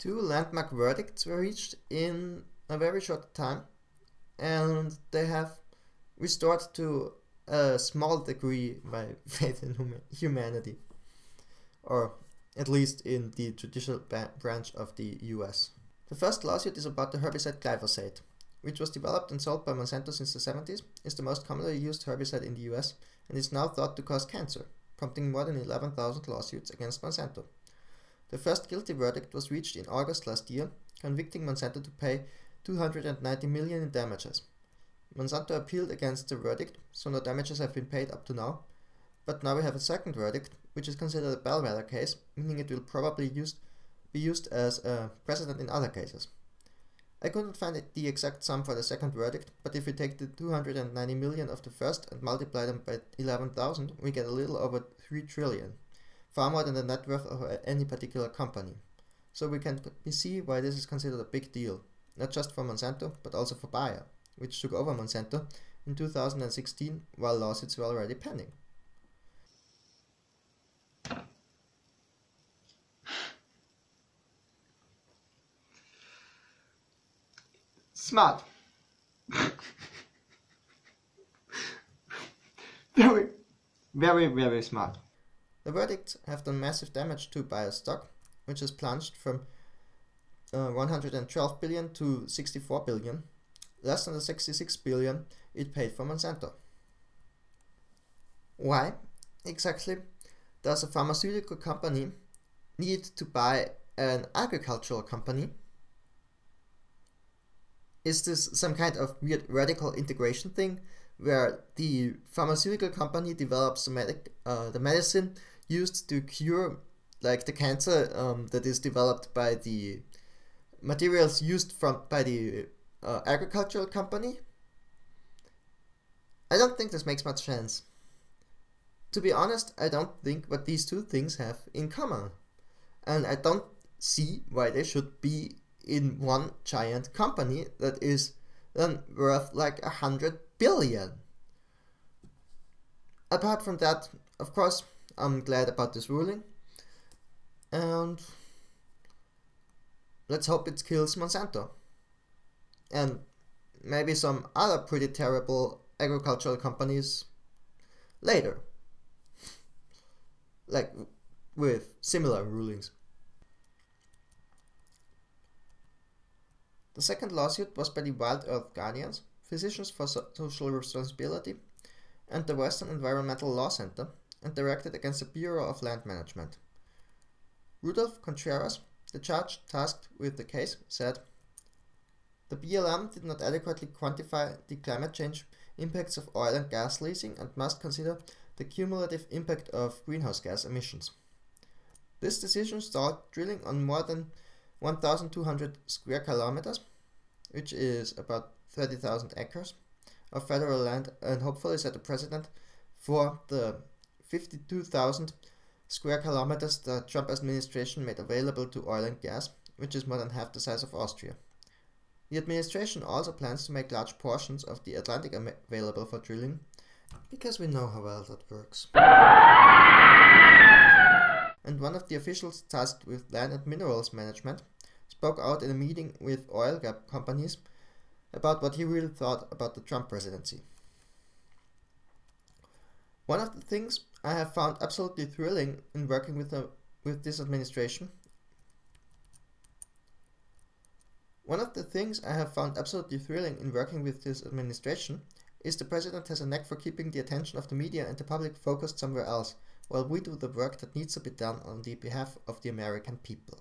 Two landmark verdicts were reached in a very short time, and they have restored to a small degree my faith in humanity, or at least in the judicial branch of the US. The first lawsuit is about the herbicide glyphosate, which was developed and sold by Monsanto since the 70s, is the most commonly used herbicide in the US, and is now thought to cause cancer, prompting more than 11,000 lawsuits against Monsanto. The first guilty verdict was reached in August last year, convicting Monsanto to pay $290 million in damages. Monsanto appealed against the verdict, so no damages have been paid up to now, but now we have a second verdict, which is considered a bellwether case, meaning it will probably be used as a precedent in other cases. I couldn't find the exact sum for the second verdict, but if we take the 290 million of the first and multiply them by 11,000, we get a little over 3 trillion, far more than the net worth of any particular company. So we can see why this is considered a big deal, not just for Monsanto, but also for Bayer, which took over Monsanto in 2016 while lawsuits were already pending. Smart. Very, very, very smart. The verdicts have done massive damage to Bayer's stock, which has plunged from 112 billion to 64 billion, less than the 66 billion it paid for Monsanto. Why exactly does a pharmaceutical company need to buy an agricultural company? Is this some kind of weird radical integration thing, where the pharmaceutical company develops the medicine used to cure, like, the cancer that is developed by the materials used by the agricultural company? I don't think this makes much sense. To be honest, I don't think what these two things have in common, and I don't see why they should be in one giant company that is then worth like 100 billion. Apart from that, of course, I'm glad about this ruling, and let's hope it kills Monsanto and maybe some other pretty terrible agricultural companies later, like with similar rulings. The second lawsuit was by the Wild Earth Guardians, Physicians for Social Responsibility, and the Western Environmental Law Center, and directed against the Bureau of Land Management. Rudolf Contreras, the judge tasked with the case, said, "The BLM did not adequately quantify the climate change impacts of oil and gas leasing and must consider the cumulative impact of greenhouse gas emissions. This decision stalled drilling on more than 1,200 square kilometers, which is about 30,000 acres, of federal land, and hopefully set a precedent for the 52,000 square kilometers the Trump administration made available to oil and gas, which is more than half the size of Austria. The administration also plans to make large portions of the Atlantic available for drilling, because we know how well that works." And one of the officials tasked with land and minerals management spoke out in a meeting with oil companies about what he really thought about the Trump presidency. "One of the things I have found absolutely thrilling in working with this administration is the president has a knack for keeping the attention of the media and the public focused somewhere else, while we do the work that needs to be done on the behalf of the American people."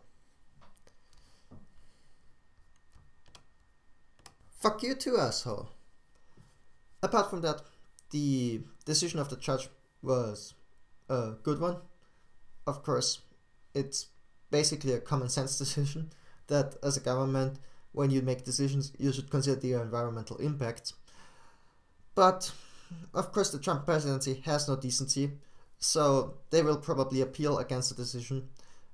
Fuck you too, asshole. Apart from that, the decision of the judge was a good one. Of course, it's basically a common sense decision that as a government, when you make decisions, you should consider the environmental impacts. But of course, the Trump presidency has no decency, so they will probably appeal against the decision,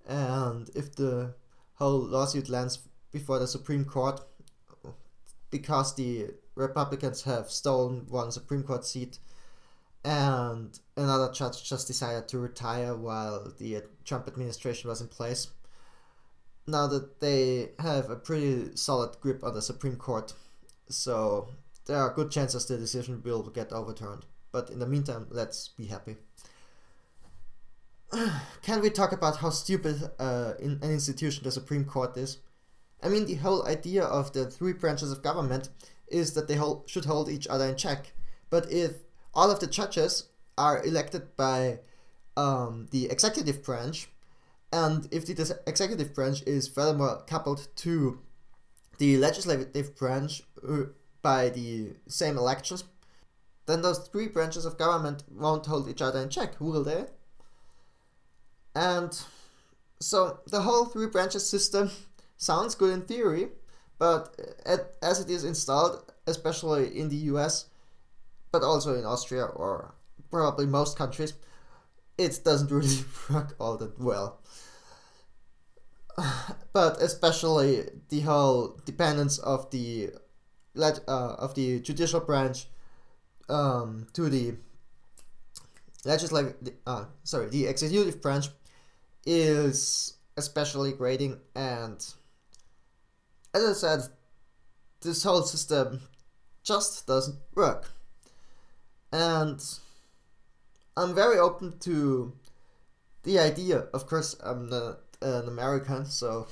and if the whole lawsuit lands before the Supreme Court, because the Republicans have stolen one Supreme Court seat and another judge just decided to retire while the Trump administration was in place, now that they have a pretty solid grip on the Supreme Court, so there are good chances the decision will get overturned. But in the meantime, let's be happy. Can we talk about how stupid an institution the Supreme Court is? I mean, the whole idea of the three branches of government is that they should hold each other in check. But if all of the judges are elected by the executive branch, and if the executive branch is furthermore coupled to the legislative branch by the same elections, then those three branches of government won't hold each other in check, will they? And so the whole three branches system sounds good in theory, but as it is installed, especially in the US, but also in Austria or probably most countries, it doesn't really work all that well. But especially the whole dependence of the judicial branch to the the executive branch is especially grating. And as I said, this whole system just doesn't work. And I'm very open to the idea. Of course, I'm not an American, so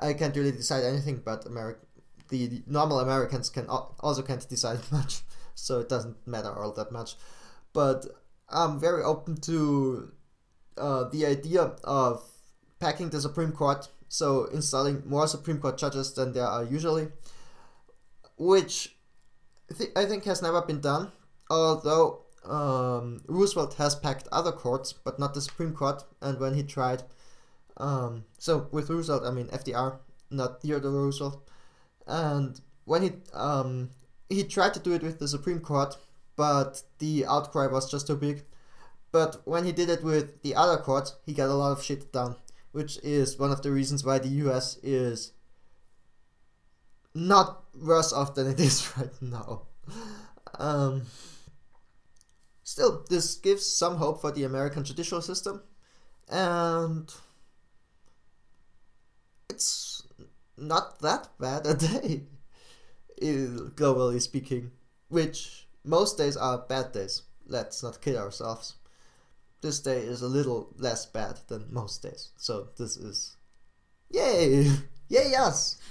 I can't really decide anything, but the normal Americans can't decide much, so it doesn't matter all that much. But I'm very open to the idea of packing the Supreme Court, so installing more Supreme Court judges than there are usually, which I think has never been done. Although Roosevelt has packed other courts, but not the Supreme Court, and when he tried, so with Roosevelt, I mean FDR, not Theodore Roosevelt, and when he tried to do it with the Supreme Court, but the outcry was just too big. But when he did it with the other courts, he got a lot of shit done, which is one of the reasons why the US is not worse off than it is right now. Still, this gives some hope for the American judicial system, and it's not that bad a day, globally speaking, which most days are bad days, let's not kid ourselves. This day is a little less bad than most days, so this is... Yay! Yay, yes!